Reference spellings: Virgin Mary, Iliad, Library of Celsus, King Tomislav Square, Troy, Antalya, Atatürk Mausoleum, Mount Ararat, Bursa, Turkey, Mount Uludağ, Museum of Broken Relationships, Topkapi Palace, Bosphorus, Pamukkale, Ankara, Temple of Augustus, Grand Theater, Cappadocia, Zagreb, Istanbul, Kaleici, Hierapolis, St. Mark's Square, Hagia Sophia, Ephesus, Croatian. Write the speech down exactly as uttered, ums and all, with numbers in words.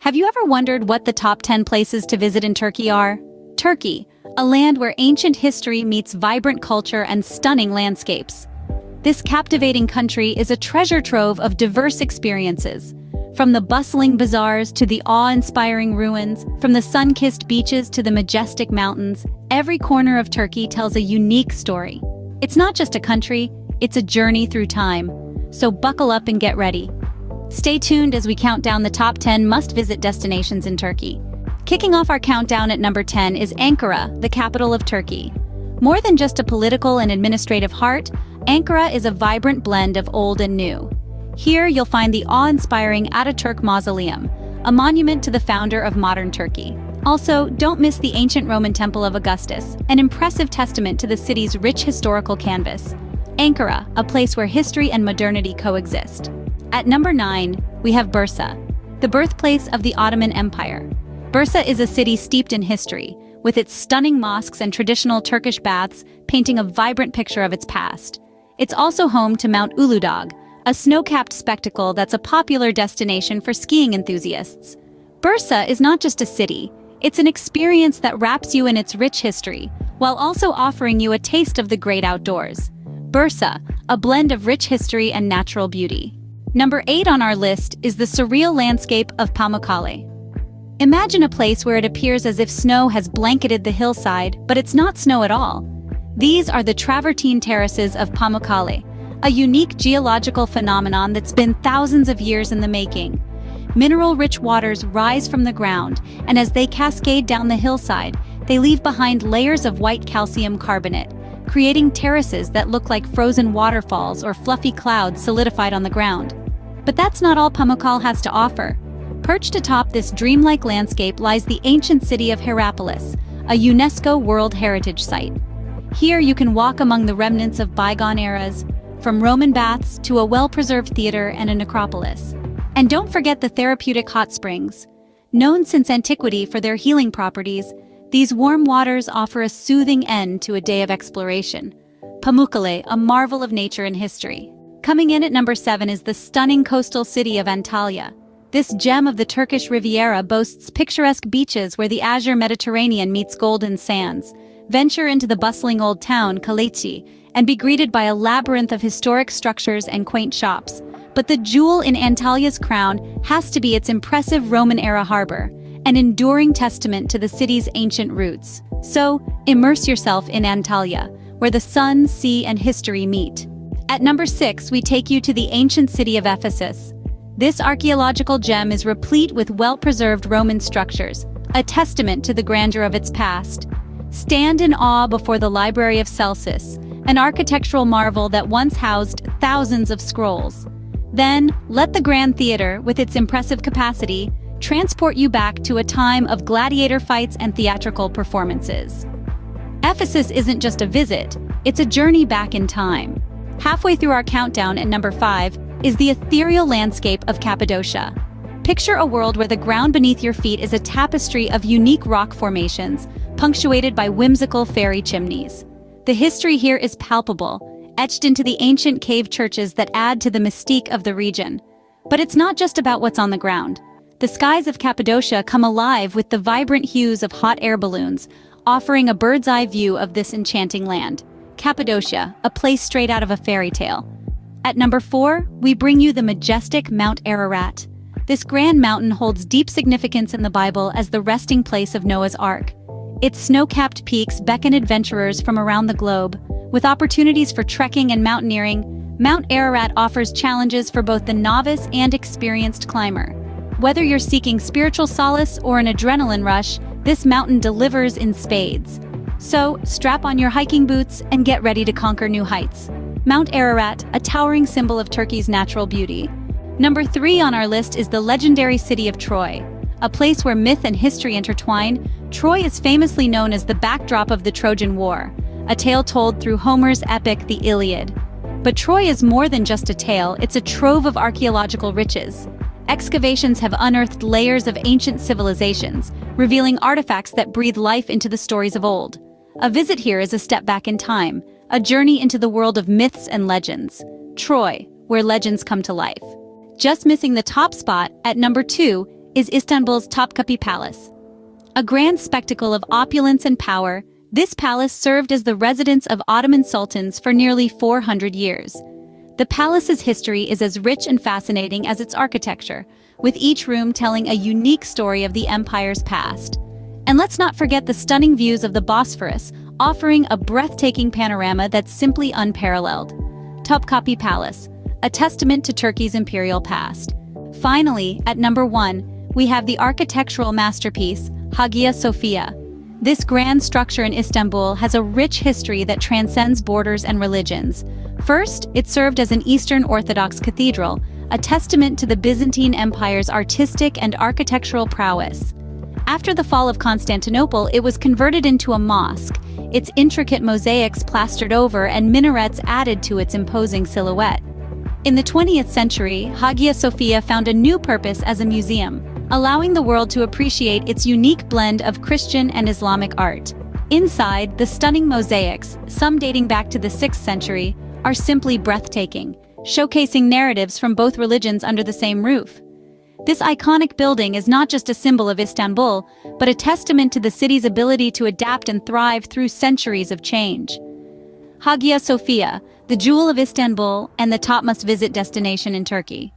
Have you ever wondered what the top ten places to visit in Turkey are? Turkey, a land where ancient history meets vibrant culture and stunning landscapes. This captivating country is a treasure trove of diverse experiences. From the bustling bazaars to the awe-inspiring ruins, from the sun-kissed beaches to the majestic mountains, every corner of Turkey tells a unique story. It's not just a country, it's a journey through time. So buckle up and get ready. Stay tuned as we count down the top ten must-visit destinations in Turkey. Kicking off our countdown at number ten is Ankara, the capital of Turkey. More than just a political and administrative heart, Ankara is a vibrant blend of old and new. Here you'll find the awe-inspiring Atatürk Mausoleum, a monument to the founder of modern Turkey. Also, don't miss the ancient Roman Temple of Augustus, an impressive testament to the city's rich historical canvas. Ankara, a place where history and modernity coexist. At number nine, we have Bursa, the birthplace of the Ottoman Empire. Bursa is a city steeped in history, with its stunning mosques and traditional Turkish baths painting a vibrant picture of its past. It's also home to Mount Uludağ, a snow-capped spectacle that's a popular destination for skiing enthusiasts. Bursa is not just a city, it's an experience that wraps you in its rich history, while also offering you a taste of the great outdoors. Bursa, a blend of rich history and natural beauty. Number eight on our list is the surreal landscape of Pamukkale. Imagine a place where it appears as if snow has blanketed the hillside, but it's not snow at all. These are the travertine terraces of Pamukkale, a unique geological phenomenon that's been thousands of years in the making. Mineral-rich waters rise from the ground, and as they cascade down the hillside, they leave behind layers of white calcium carbonate, creating terraces that look like frozen waterfalls or fluffy clouds solidified on the ground. But that's not all Pamukkale has to offer. Perched atop this dreamlike landscape lies the ancient city of Hierapolis, a UNESCO World Heritage Site. Here you can walk among the remnants of bygone eras, from Roman baths to a well-preserved theater and a necropolis. And don't forget the therapeutic hot springs. Known since antiquity for their healing properties, these warm waters offer a soothing end to a day of exploration. Pamukkale, a marvel of nature and history. Coming in at number seven is the stunning coastal city of Antalya. This gem of the Turkish Riviera boasts picturesque beaches where the azure Mediterranean meets golden sands. Venture into the bustling old town, Kaleici, and be greeted by a labyrinth of historic structures and quaint shops. But the jewel in Antalya's crown has to be its impressive Roman-era harbor, an enduring testament to the city's ancient roots. So, immerse yourself in Antalya, where the sun, sea, and history meet. At number six, we take you to the ancient city of Ephesus. This archaeological gem is replete with well-preserved Roman structures, a testament to the grandeur of its past. Stand in awe before the Library of Celsus, an architectural marvel that once housed thousands of scrolls. Then, let the Grand Theater, with its impressive capacity, transport you back to a time of gladiator fights and theatrical performances. Ephesus isn't just a visit, it's a journey back in time. Halfway through our countdown at number five, is the ethereal landscape of Cappadocia. Picture a world where the ground beneath your feet is a tapestry of unique rock formations, punctuated by whimsical fairy chimneys. The history here is palpable, etched into the ancient cave churches that add to the mystique of the region. But it's not just about what's on the ground. The skies of Cappadocia come alive with the vibrant hues of hot air balloons, offering a bird's-eye view of this enchanting land. Cappadocia, a place straight out of a fairy tale. At number four, we bring you the majestic Mount Ararat. This grand mountain holds deep significance in the Bible as the resting place of Noah's Ark. Its snow-capped peaks beckon adventurers from around the globe. With opportunities for trekking and mountaineering, Mount Ararat offers challenges for both the novice and experienced climber. Whether you're seeking spiritual solace or an adrenaline rush, this mountain delivers in spades. So, strap on your hiking boots and get ready to conquer new heights. Mount Ararat, a towering symbol of Turkey's natural beauty. Number three on our list is the legendary city of Troy. A place where myth and history intertwine, Troy is famously known as the backdrop of the Trojan War, a tale told through Homer's epic, the Iliad. But Troy is more than just a tale, it's a trove of archaeological riches. Excavations have unearthed layers of ancient civilizations, revealing artifacts that breathe life into the stories of old. A visit here is a step back in time, a journey into the world of myths and legends. Troy, where legends come to life. Just missing the top spot, at number two, is Istanbul's Topkapi Palace. A grand spectacle of opulence and power, this palace served as the residence of Ottoman sultans for nearly four hundred years. The palace's history is as rich and fascinating as its architecture, with each room telling a unique story of the empire's past. And let's not forget the stunning views of the Bosphorus, offering a breathtaking panorama that's simply unparalleled. Topkapi Palace, a testament to Turkey's imperial past. Finally, at number one, we have the architectural masterpiece, Hagia Sophia. This grand structure in Istanbul has a rich history that transcends borders and religions. First, it served as an Eastern Orthodox cathedral, a testament to the Byzantine Empire's artistic and architectural prowess. After the fall of Constantinople, it was converted into a mosque, its intricate mosaics plastered over and minarets added to its imposing silhouette. In the twentieth century, Hagia Sophia found a new purpose as a museum, allowing the world to appreciate its unique blend of Christian and Islamic art. Inside, the stunning mosaics, some dating back to the sixth century, are simply breathtaking, showcasing narratives from both religions under the same roof. This iconic building is not just a symbol of Istanbul, but a testament to the city's ability to adapt and thrive through centuries of change. Hagia Sophia, the jewel of Istanbul and the topmost visit destination in Turkey.